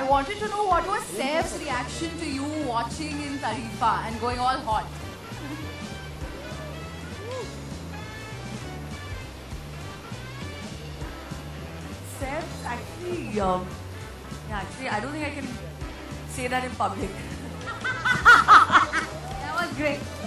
I wanted to know what was Saif's reaction to you watching in Tareefa and going all hot. Saif's actually, I don't think I can say that in public. That was great.